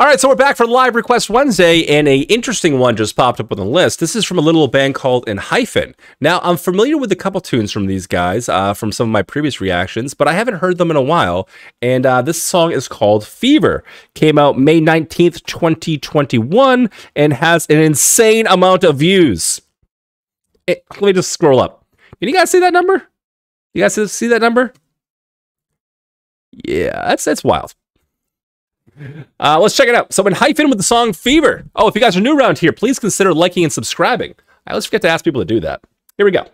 All right, so we're back for Live Request Wednesday, and an interesting one just popped up on the list. This is from a little band called ENHYPEN. Now, I'm familiar with a couple tunes from these guys from some of my previous reactions, but I haven't heard them in a while, and this song is called Fever. Came out May 19th, 2021, and has an insane amount of views. Let me just scroll up. Can you guys see that number? You guys see that number? Yeah, that's wild. Let's check it out. So ENHYPEN with the song Fever. Oh, if you guys are new around here, please consider liking and subscribing. I always forget to ask people to do that. Here we go.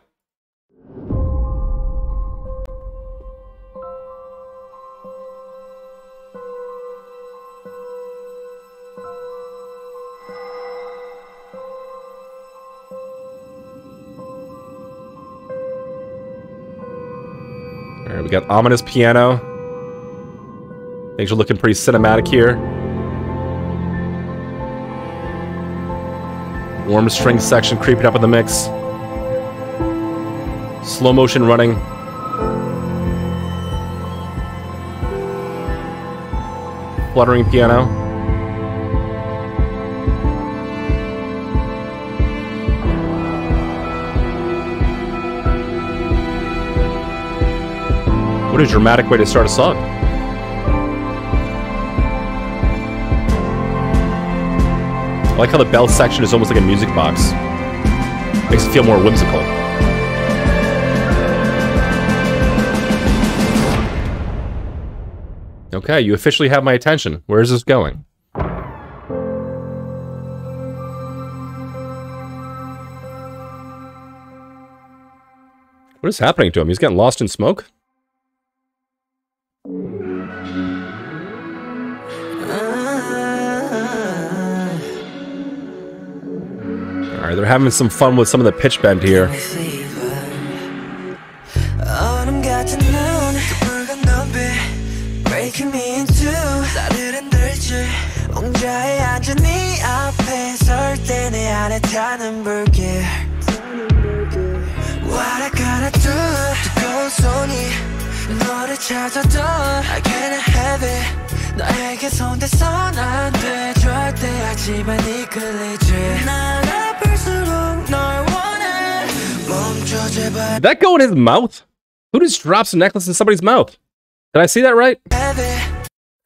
All right, we got ominous piano. Things are looking pretty cinematic here. Warm string section creeping up in the mix. Slow motion running. Fluttering piano. What a dramatic way to start a song. I like how the bell section is almost like a music box. Makes it feel more whimsical. Okay, you officially have my attention. Where is this going? What is happening to him? He's getting lost in smoke? Alright, they're having some fun with some of the pitch bend here. Did that go in his mouth? Who just drops a necklace in somebody's mouth? Did I see that right?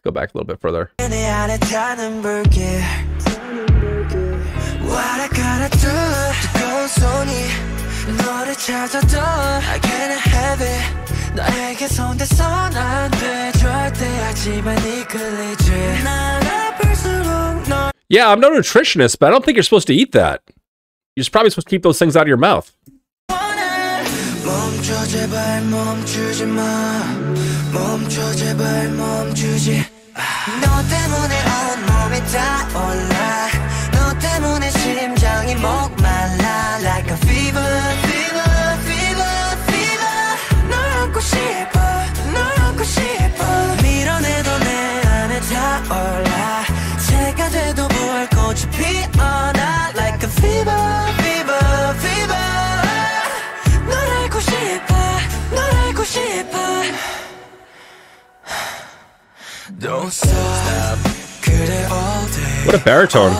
Go back a little bit further. Yeah, I'm no nutritionist, but I don't think you're supposed to eat that. You're probably supposed to keep those things out of your mouth. Like a fever. Don't stop. What a baritone.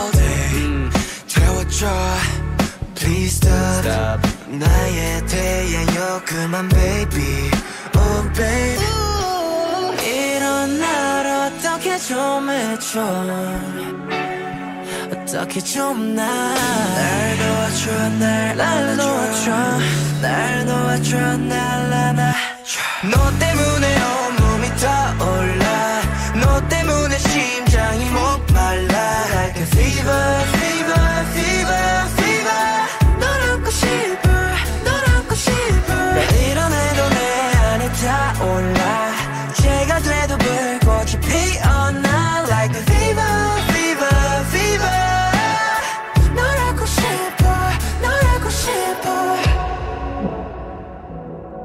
Please stop.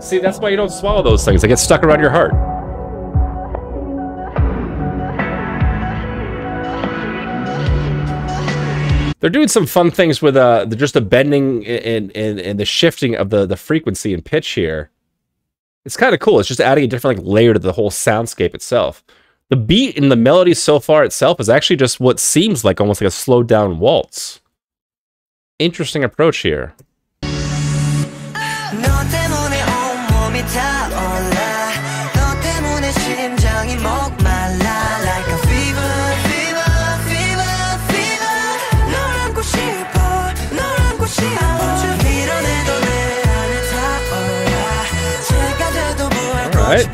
See, that's why you don't swallow those things. They get stuck around your heart. They're doing some fun things with just the bending and the shifting of the frequency and pitch here. It's kind of cool. It's just adding a different layer to the whole soundscape itself. The beat and the melody so far itself is actually just what seems like almost like a slowed down waltz. Interesting approach here. All right.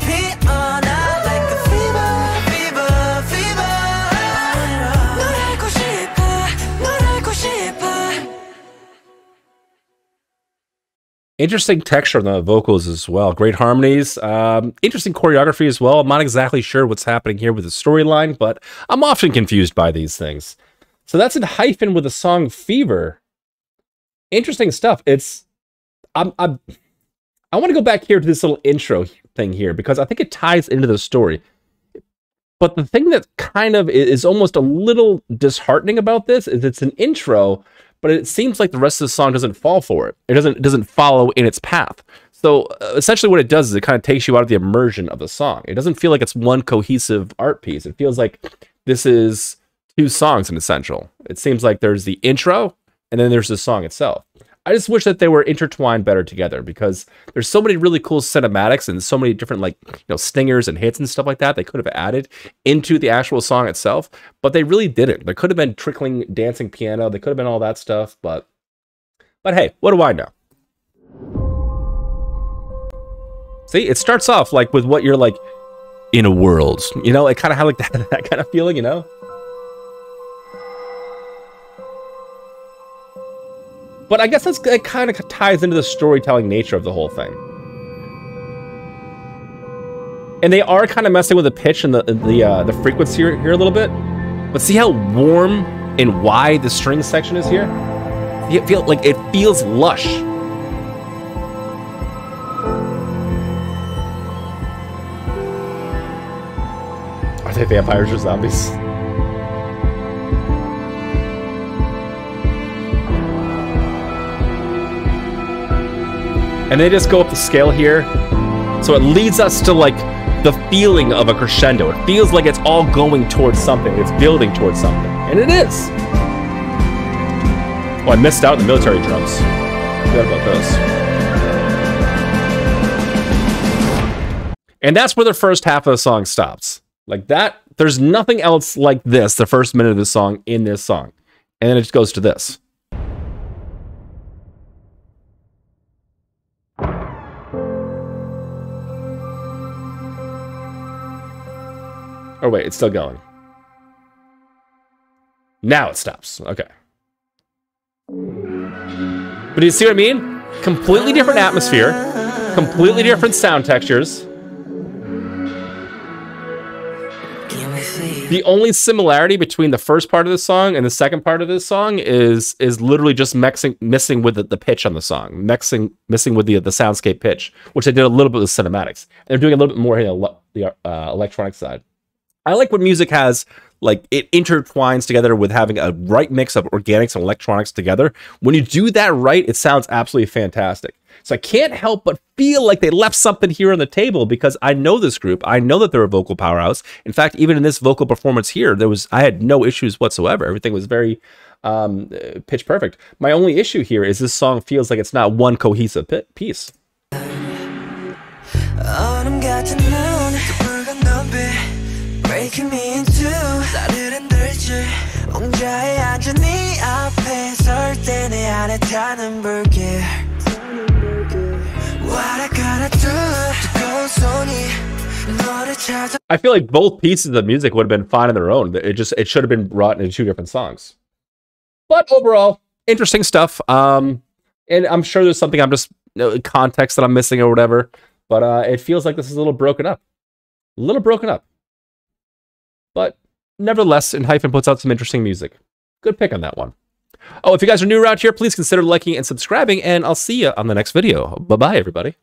Interesting texture on the vocals as well. Great harmonies. Interesting choreography as well. I'm not exactly sure what's happening here with the storyline, but I'm often confused by these things. So that's ENHYPEN with the song Fever. Interesting stuff. I want to go back here to this little intro thing here because I think it ties into the story. But the thing that kind of is almost a little disheartening about this is it's an intro, but it seems like the rest of the song doesn't fall for it. It doesn't follow in its path. So essentially what it does is it kind of takes you out of the immersion of the song. It doesn't feel like it's one cohesive art piece. It feels like this is two songs in essential. It seems like there's the intro and then there's the song itself. I just wish that they were intertwined better together because there's so many really cool cinematics and so many different stingers and hits and stuff like that they could have added into the actual song itself, but they really didn't. There could have been trickling dancing piano, they could have been all that stuff, but hey, what do I know? See, it starts off like with what you're like in a world, you know, it kind of had like that kind of feeling, you know? But I guess that kind of ties into the storytelling nature of the whole thing. And they are kind of messing with the pitch and the frequency here a little bit. But see how warm and wide the string section is here? It feels lush. Are they vampires or zombies? And they just go up the scale here. So it leads us to like the feeling of a crescendo. It feels like it's all going towards something. It's building towards something. And it is. Oh, I missed out on the military drums. Forgot about those. And that's where the first half of the song stops. Like that, there's nothing else like this, the first minute of the song in this song. And then it just goes to this. Oh, wait, it's still going. Now it stops. Okay. But do you see what I mean? Completely different atmosphere, completely different sound textures. The only similarity between the first part of the song and the second part of this song is literally just missing with the pitch on the song, missing with the soundscape pitch, which they did a little bit with cinematics. They're doing a little bit more here on the electronic side. I like when music has, like, it intertwines together with having a right mix of organics and electronics together. When you do that right, it sounds absolutely fantastic. So I can't help but feel like they left something here on the table because I know this group. I know that they're a vocal powerhouse. In fact, even in this vocal performance here, I had no issues whatsoever. Everything was very pitch perfect. My only issue here is this song feels like it's not one cohesive piece. Breaking me in two. I feel like both pieces of the music would have been fine on their own. It should have been brought into two different songs. But overall, interesting stuff. And I'm sure there's something context that I'm missing or whatever. But it feels like this is a little broken up. A little broken up. But nevertheless, ENHYPEN puts out some interesting music. Good pick on that one. Oh, if you guys are new around here, please consider liking and subscribing, and I'll see you on the next video. Bye-bye, everybody.